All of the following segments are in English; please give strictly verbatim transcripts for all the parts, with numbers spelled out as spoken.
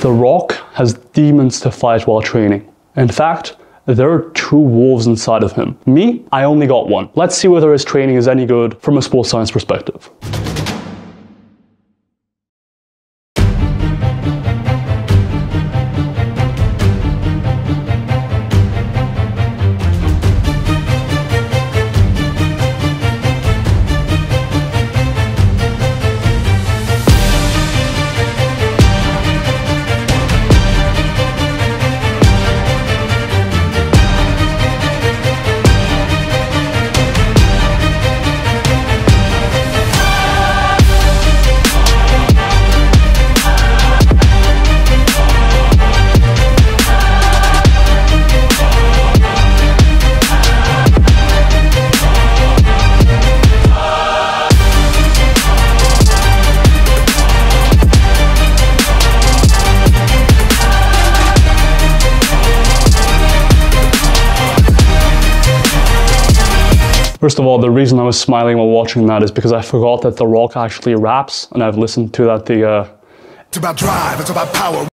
The Rock has demons to fight while training. In fact, there are two wolves inside of him. Me, I only got one. Let's see whether his training is any good from a sports science perspective. First of all, the reason I was smiling while watching that is because I forgot that The Rock actually raps, and I've listened to that the, uh... It's about drive, it's about power.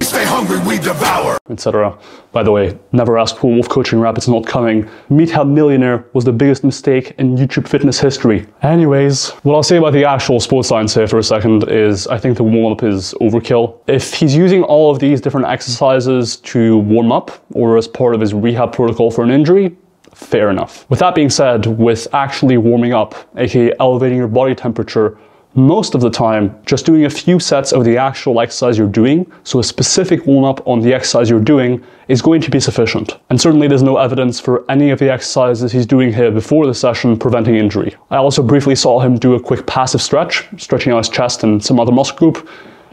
We stay hungry, we devour. et cetera. By the way, never ask for Wolf Coaching rap, it's not coming. Meathead Millionaire was the biggest mistake in YouTube fitness history. Anyways, what I'll say about the actual sports science here for a second is I think the warm-up is overkill. If he's using all of these different exercises to warm up, or as part of his rehab protocol for an injury, fair enough. With that being said, with actually warming up, aka elevating your body temperature, most of the time, just doing a few sets of the actual exercise you're doing, so a specific warm-up on the exercise you're doing, is going to be sufficient. And certainly there's no evidence for any of the exercises he's doing here before the session preventing injury. I also briefly saw him do a quick passive stretch, stretching out his chest and some other muscle group.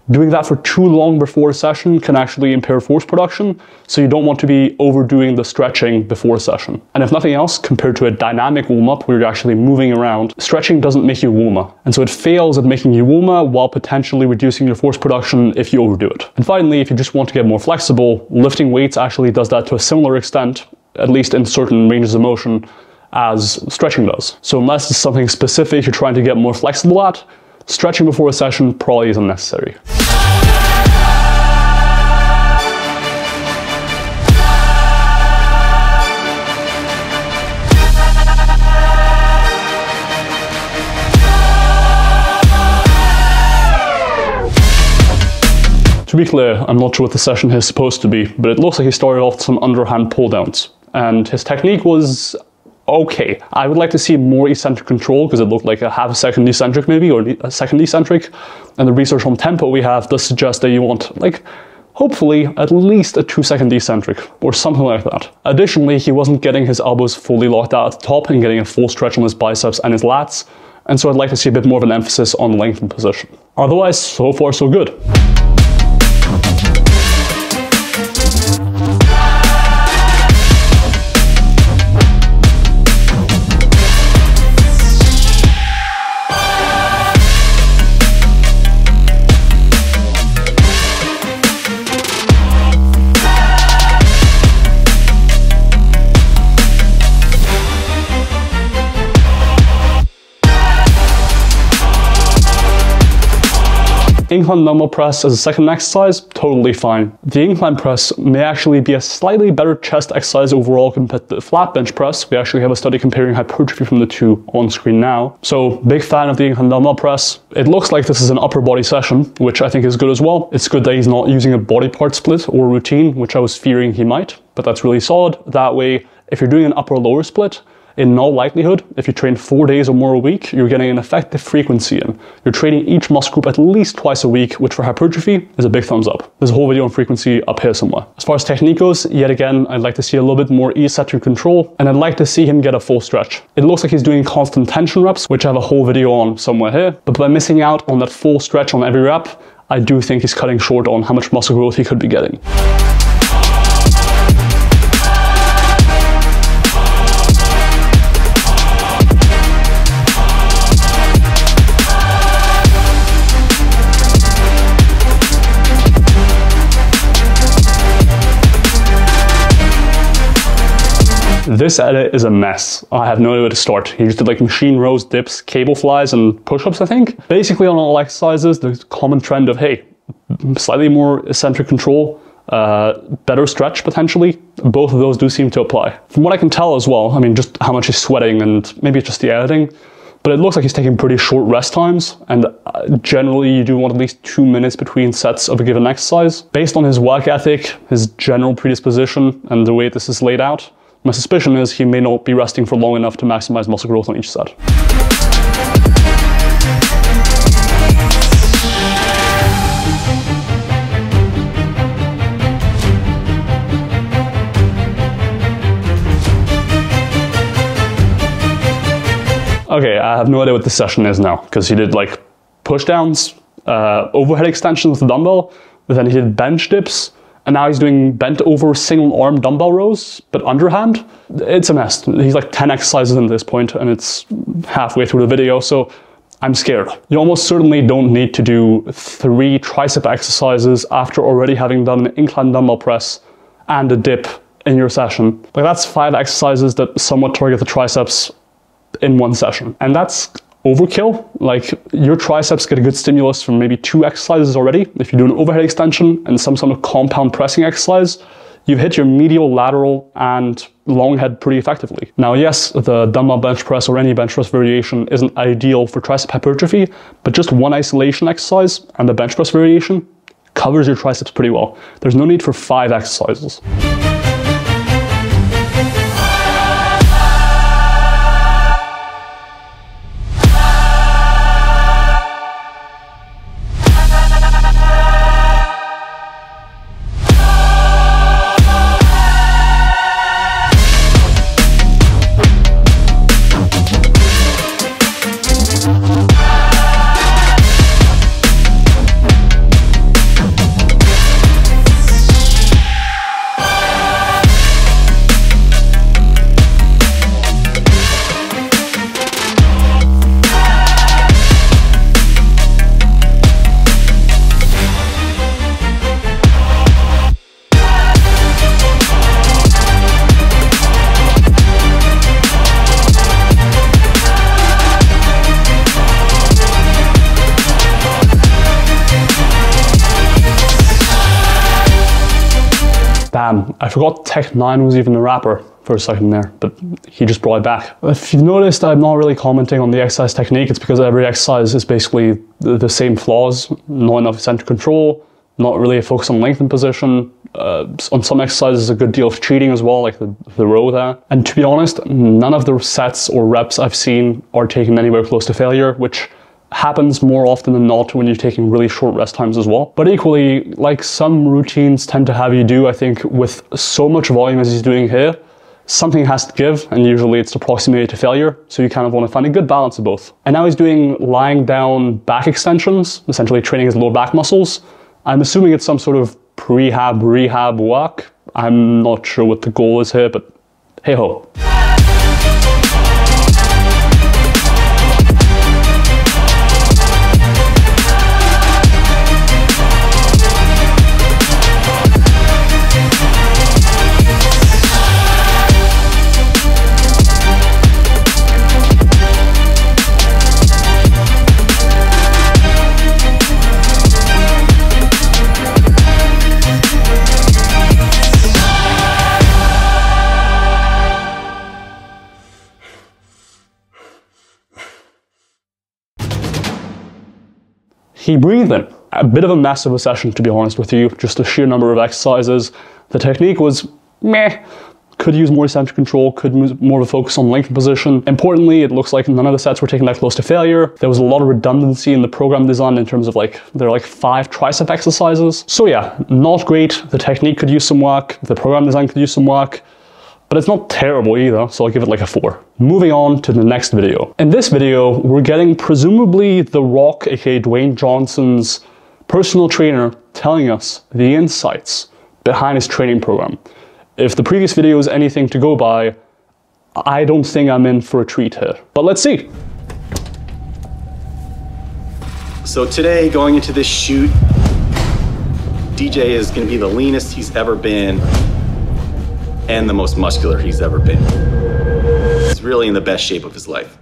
Doing that for too long before a session can actually impair force production, so you don't want to be overdoing the stretching before a session. And if nothing else, compared to a dynamic warm-up where you're actually moving around, stretching doesn't make you warmer. And so it fails at making you warmer while potentially reducing your force production if you overdo it. And finally, if you just want to get more flexible, lifting weights actually does that to a similar extent, at least in certain ranges of motion, as stretching does. So unless it's something specific you're trying to get more flexible at, stretching before a session probably isn't necessary. To be clear, I'm not sure what the session is supposed to be, but it looks like he started off with some underhand pull downs, and his technique was okay. I would like to see more eccentric control because it looked like a half a second eccentric maybe, or a second eccentric, and the research on tempo we have does suggest that you want, like, hopefully at least a two second eccentric or something like that. Additionally, he wasn't getting his elbows fully locked out at the top and getting a full stretch on his biceps and his lats, and so I'd like to see a bit more of an emphasis on length and position. Otherwise, so far so good. Incline dumbbell press as a second exercise, totally fine. The incline press may actually be a slightly better chest exercise overall compared to the flat bench press. We actually have a study comparing hypertrophy from the two on screen now. So, big fan of the incline dumbbell press. It looks like this is an upper body session, which I think is good as well. It's good that he's not using a body part split or routine, which I was fearing he might, but that's really solid. That way, if you're doing an upper lower split, in all likelihood, if you train four days or more a week, you're getting an effective frequency in. You're training each muscle group at least twice a week, which for hypertrophy is a big thumbs up. There's a whole video on frequency up here somewhere. As far as technique goes, yet again, I'd like to see a little bit more eccentric control, and I'd like to see him get a full stretch. It looks like he's doing constant tension reps, which I have a whole video on somewhere here, but by missing out on that full stretch on every rep, I do think he's cutting short on how much muscle growth he could be getting. This edit is a mess. I have no idea where to start. He just did like machine rows, dips, cable flies, and push-ups, I think. Basically on all exercises, the common trend of, hey, slightly more eccentric control, uh, better stretch potentially. Both of those do seem to apply. From what I can tell as well, I mean, just how much he's sweating and maybe it's just the editing, but it looks like he's taking pretty short rest times, and generally you do want at least two minutes between sets of a given exercise. Based on his work ethic, his general predisposition, and the way this is laid out, my suspicion is he may not be resting for long enough to maximize muscle growth on each set. Okay, I have no idea what this session is now, because he did like push downs, uh, overhead extensions with the dumbbell, but then he did bench dips, and now he's doing bent over single arm dumbbell rows, but underhand. It's a mess. He's like ten exercises in this point, and it's halfway through the video, so I'm scared. You almost certainly don't need to do three tricep exercises after already having done an incline dumbbell press and a dip in your session. Like, that's five exercises that somewhat target the triceps in one session, and that's overkill. Like, your triceps get a good stimulus from maybe two exercises already. If you do an overhead extension and some sort of compound pressing exercise, you've hit your medial, lateral, and long head pretty effectively. Now, yes, the dumbbell bench press or any bench press variation isn't ideal for tricep hypertrophy, but just one isolation exercise and the bench press variation covers your triceps pretty well. There's no need for five exercises. Damn, I forgot Tech Nine was even a rapper for a second there, but he just brought it back. If you've noticed, I'm not really commenting on the exercise technique. It's because every exercise is basically the same flaws. Not enough center control, not really a focus on length and position. Uh, on some exercises, a good deal of cheating as well, like the, the row there. And to be honest, none of the sets or reps I've seen are taken anywhere close to failure, which happens more often than not when you're taking really short rest times as well. But equally, like some routines tend to have you do, I think with so much volume as he's doing here, something has to give, and usually it's to proximity to failure, so you kind of want to find a good balance of both. And now he's doing lying down back extensions, essentially training his lower back muscles. I'm assuming it's some sort of prehab, rehab work. I'm not sure what the goal is here, but hey ho. He breathed in. A bit of a mess of a session, to be honest with you, just the sheer number of exercises. The technique was meh. Could use more eccentric control, could use more of a focus on length and position. Importantly, it looks like none of the sets were taken that close to failure. There was a lot of redundancy in the program design in terms of like, there are like five tricep exercises. So yeah, not great. The technique could use some work, the program design could use some work, but it's not terrible either, so I'll give it like a four. Moving on to the next video. In this video, we're getting presumably The Rock, aka Dwayne Johnson's personal trainer, telling us the insights behind his training program. If the previous video is anything to go by, I don't think I'm in for a treat here, but let's see. So today, going into this shoot, D J is gonna be the leanest he's ever been and the most muscular he's ever been. He's really in the best shape of his life.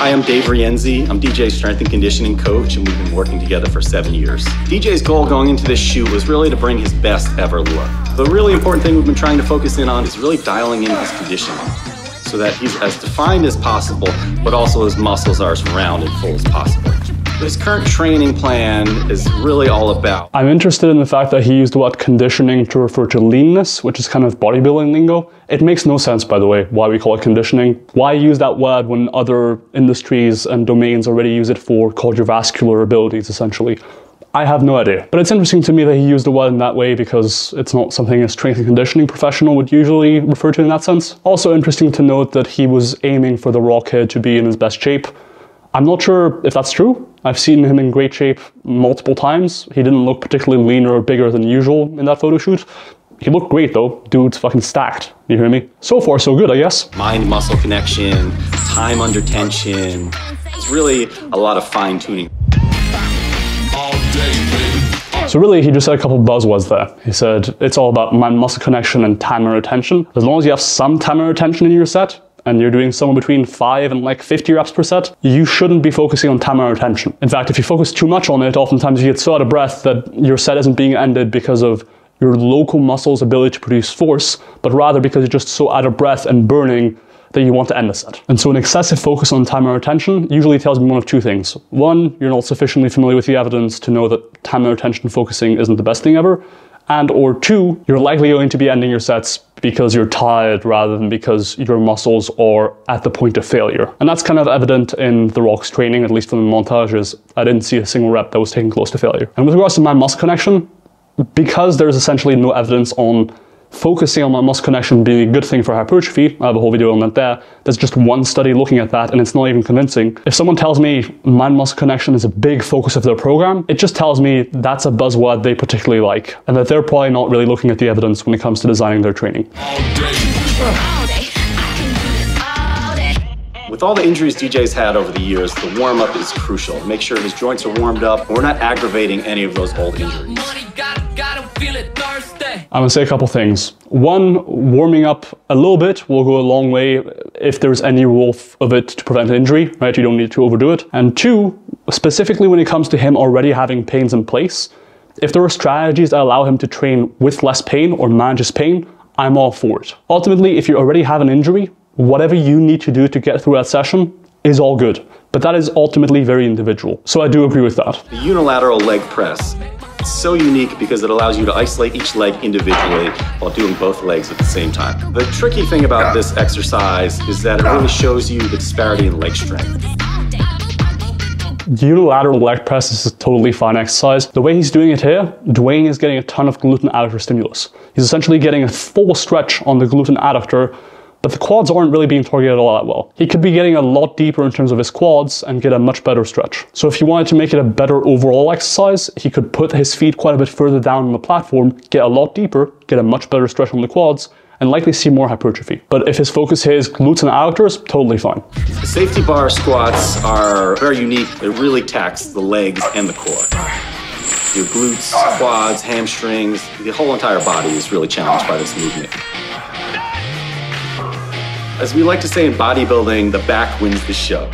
Hi, I'm Dave Rienzi. I'm D J's strength and conditioning coach, and we've been working together for seven years. D J's goal going into this shoot was really to bring his best ever look. The really important thing we've been trying to focus in on is really dialing in his conditioning so that he's as defined as possible, but also his muscles are as round and full as possible. His current training plan is really all about. I'm interested in the fact that he used the word conditioning to refer to leanness, which is kind of bodybuilding lingo. It makes no sense, by the way, why we call it conditioning. Why use that word when other industries and domains already use it for cardiovascular abilities, essentially? I have no idea. But it's interesting to me that he used the word in that way because it's not something a strength and conditioning professional would usually refer to in that sense. Also interesting to note that he was aiming for The Rock here to be in his best shape. I'm not sure if that's true. I've seen him in great shape multiple times. He didn't look particularly leaner or bigger than usual in that photo shoot. He looked great though. Dude's fucking stacked. You hear me? So far, so good, I guess. Mind-muscle connection, time under tension. It's really a lot of fine-tuning. So really, he just said a couple of buzzwords there. He said, it's all about mind-muscle connection and time under tension. As long as you have some time under tension in your set, and you're doing somewhere between five and like fifty reps per set, you shouldn't be focusing on time under tension. In fact, if you focus too much on it, oftentimes you get so out of breath that your set isn't being ended because of your local muscle's ability to produce force, but rather because you're just so out of breath and burning that you want to end the set. And so an excessive focus on time under tension usually tells me one of two things. One, you're not sufficiently familiar with the evidence to know that time under tension focusing isn't the best thing ever. And or two, you're likely going to be ending your sets because you're tired rather than because your muscles are at the point of failure. And that's kind of evident in The Rock's training, at least from the montages. I didn't see a single rep that was taken close to failure. And with regards to mind-muscle connection, because there's essentially no evidence on focusing on mind-muscle connection being a good thing for hypertrophy, I have a whole video on that there, there's just one study looking at that and it's not even convincing. If someone tells me mind-muscle connection is a big focus of their program, it just tells me that's a buzzword they particularly like and that they're probably not really looking at the evidence when it comes to designing their training. With all the injuries D J's had over the years, the warm-up is crucial. Make sure his joints are warmed up. We're not aggravating any of those old injuries. I'm gonna say a couple things. One, warming up a little bit will go a long way if there's any rule of it to prevent injury, right? You don't need to overdo it. And two, specifically when it comes to him already having pains in place, if there are strategies that allow him to train with less pain or manage his pain, I'm all for it. Ultimately, if you already have an injury, whatever you need to do to get through that session is all good. But that is ultimately very individual. So I do agree with that. The unilateral leg press. It's so unique because it allows you to isolate each leg individually while doing both legs at the same time. The tricky thing about this exercise is that it really shows you the disparity in leg strength. Unilateral leg press is a totally fine exercise. The way he's doing it here, Dwayne is getting a ton of gluten adductor stimulus. He's essentially getting a full stretch on the gluten adductor, but the quads aren't really being targeted all that well. He could be getting a lot deeper in terms of his quads and get a much better stretch. So if he wanted to make it a better overall exercise, he could put his feet quite a bit further down on the platform, get a lot deeper, get a much better stretch on the quads, and likely see more hypertrophy. But if his focus here is glutes and adductors, totally fine. The safety bar squats are very unique. They really tax the legs and the core. Your glutes, quads, hamstrings, the whole entire body is really challenged by this movement. As we like to say in bodybuilding, the back wins the show.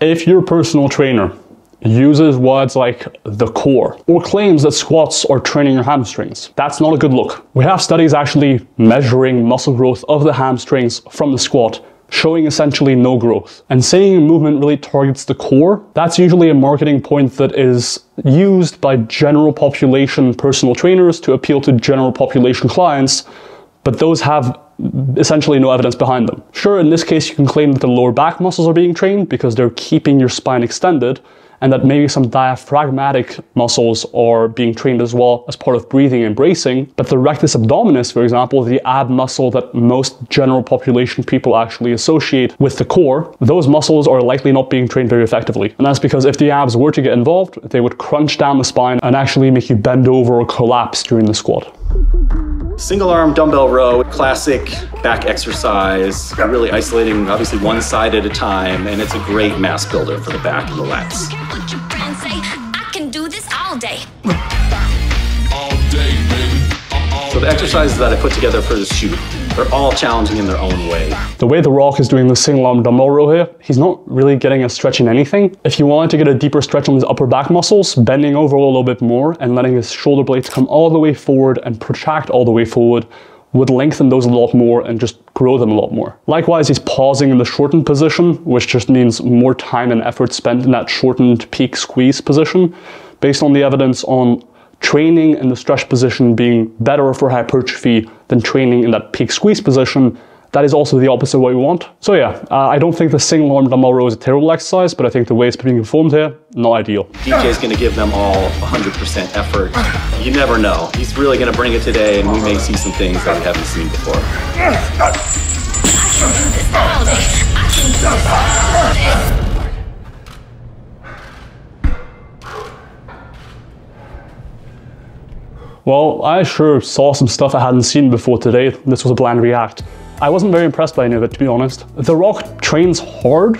If your personal trainer uses words like the core or claims that squats are training your hamstrings, that's not a good look. We have studies actually measuring muscle growth of the hamstrings from the squat, showing essentially no growth. And saying a movement really targets the core, that's usually a marketing point that is used by general population personal trainers to appeal to general population clients, but those have essentially no evidence behind them. Sure, in this case, you can claim that the lower back muscles are being trained because they're keeping your spine extended and that maybe some diaphragmatic muscles are being trained as well as part of breathing and bracing. But the rectus abdominis, for example, the ab muscle that most general population people actually associate with the core, those muscles are likely not being trained very effectively. And that's because if the abs were to get involved, they would crunch down the spine and actually make you bend over or collapse during the squat. Single arm dumbbell row, classic back exercise, really isolating obviously one side at a time, and it's a great mass builder for the back and the lats. So the exercises that I put together for this shoot They're all challenging in their own way. The way The Rock is doing the single arm dumbbell row here, he's not really getting a stretch in anything. If you wanted to get a deeper stretch on his upper back muscles, bending over a little bit more and letting his shoulder blades come all the way forward and protract all the way forward would lengthen those a lot more and just grow them a lot more. Likewise, he's pausing in the shortened position, which just means more time and effort spent in that shortened peak squeeze position. Based on the evidence on training in the stretch position being better for hypertrophy than training in that peak squeeze position, that is also the opposite of what we want. So yeah, uh, I don't think the single arm dumbbell row is a terrible exercise, but I think the way it's being performed here, not ideal. D J's gonna give them all one hundred percent effort. You never know. He's really gonna bring it today, and we may see some things that we haven't seen before. I can do this all day. I can do this all day. Well, I sure saw some stuff I hadn't seen before today. This was a bland react. I wasn't very impressed by any of it, to be honest. The Rock trains hard,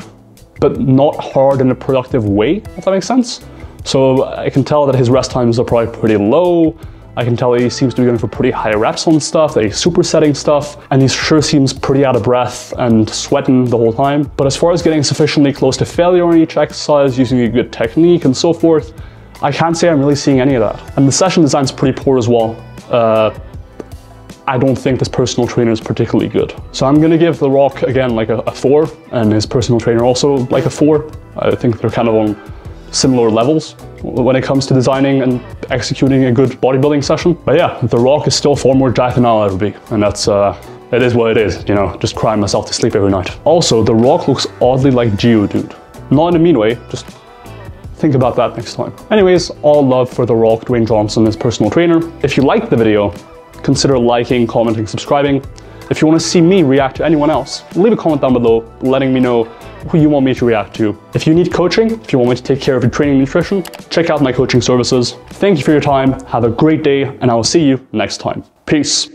but not hard in a productive way, if that makes sense. So I can tell that his rest times are probably pretty low. I can tell he seems to be going for pretty high reps on stuff, that he's supersetting stuff, and he sure seems pretty out of breath and sweating the whole time. But as far as getting sufficiently close to failure on each exercise, using a good technique and so forth, I can't say I'm really seeing any of that. And the session design's pretty poor as well. Uh, I don't think this personal trainer is particularly good. So I'm gonna give The Rock, again, like a, a four, and his personal trainer also like a four. I think they're kind of on similar levels when it comes to designing and executing a good bodybuilding session. But yeah, The Rock is still far more jacked than I'll ever be. And that's, uh, it is what it is, you know, just crying myself to sleep every night. Also, The Rock looks oddly like Geodude. Not in a mean way, just think about that next time. Anyways, all love for The Rock, Dwayne Johnson, his personal trainer. If you liked the video, consider liking, commenting, subscribing. If you want to see me react to anyone else, leave a comment down below letting me know who you want me to react to. If you need coaching, if you want me to take care of your training and nutrition, check out my coaching services. Thank you for your time, have a great day, and I will see you next time. Peace.